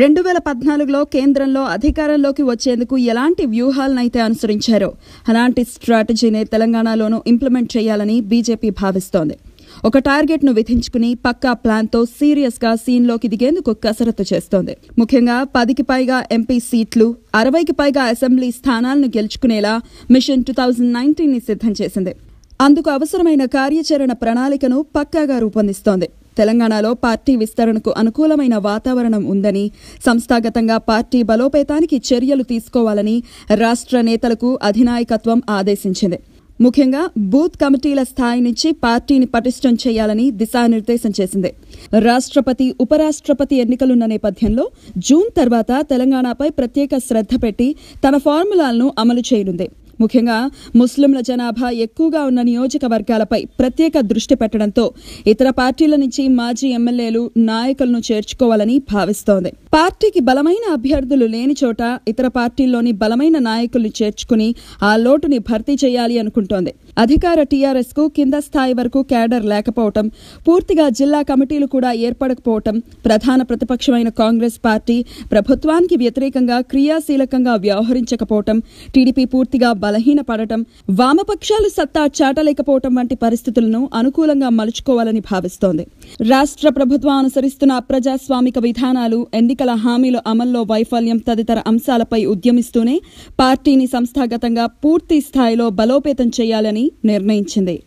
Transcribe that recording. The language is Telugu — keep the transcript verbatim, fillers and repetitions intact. రెండు వేల పద్నాలుగులో కేంద్రంలో అధికారంలోకి వచ్చేందుకు ఎలాంటి వ్యూహాలనైతే అనుసరించారో అలాంటి స్ట్రాటజీనే తెలంగాణలోనూ ఇంప్లిమెంట్ చేయాలని బీజేపీ భావిస్తోంది. ఒక టార్గెట్ ను విధించుకుని పక్కా ప్లాన్ తో సీరియస్ గా సీన్ లోకి దిగేందుకు కసరత్తు చేస్తోంది. ముఖ్యంగా పదికి పైగా ఎంపీ సీట్లు, అరవైకి పైగా అసెంబ్లీ స్థానాలను గెలుచుకునేలా మిషన్ టూ థౌజండ్ నైన్టీన్ ని సిద్ధం చేసింది. అందుకు అవసరమైన కార్యాచరణ ప్రణాళికను పక్కాగా రూపొందిస్తోంది. తెలంగాణలో పార్టీ విస్తరణకు అనుకూలమైన వాతావరణం ఉందని, సంస్థాగతంగా పార్టీ బలోపేతానికి చర్యలు తీసుకోవాలని రాష్ట్ర నేతలకు అధినాయకత్వం ఆదేశించింది. ముఖ్యంగా బూత్ కమిటీల స్థాయి నుంచి పార్టీని పటిష్టం చేయాలని దిశానిర్దేశం చేసింది. రాష్ట్రపతి, ఉపరాష్ట్రపతి ఎన్నికలున్న నేపథ్యంలో జూన్ తర్వాత తెలంగాణపై ప్రత్యేక శ్రద్ధ పెట్టి తన ఫార్ములాలను అమలు చేయనుంది. ముఖ్యంగా ముస్లింల జనాభా ఎక్కువగా ఉన్న నియోజకవర్గాలపై ప్రత్యేక దృష్టి పెట్టడంతో ఇతర పార్టీల నుంచి మాజీ ఎమ్మెల్యేలు, నాయకులను చేర్చుకోవాలని భావిస్తోంది. పార్టీకి బలమైన అభ్యర్థులు లేని చోట ఇతర పార్టీల్లోని బలమైన నాయకుల్ని చేర్చుకుని ఆ లోటుని భర్తీ చేయాలి అనుకుంటోంది. అధికార టీఆర్ఎస్ కు కింద స్థాయి వరకు కేడర్ లేకపోవటం, పూర్తిగా జిల్లా కమిటీలు కూడా ఏర్పడకపోవటం, ప్రధాన ప్రతిపక్షమైన కాంగ్రెస్ పార్టీ ప్రభుత్వానికి వ్యతిరేకంగా క్రియాశీలకంగా వ్యవహరించకపోవటం, టీడీపీ పూర్తిగా బలహీనపడటం, వామపక్షాలు సత్తా చాటలేకపోవటం వంటి పరిస్థితులను అనుకూలంగా మలుచుకోవాలని భావిస్తోంది. రాష్ట్ర ప్రభుత్వం అనుసరిస్తున్న అప్రజాస్వామిక విధానాలు, ఎన్నికల హామీల అమల్లో వైఫల్యం తదితర అంశాలపై ఉద్యమిస్తూనే పార్టీని సంస్థాగతంగా పూర్తి స్థాయిలో బలోపేతం చేయాలని నిర్ణయించింది.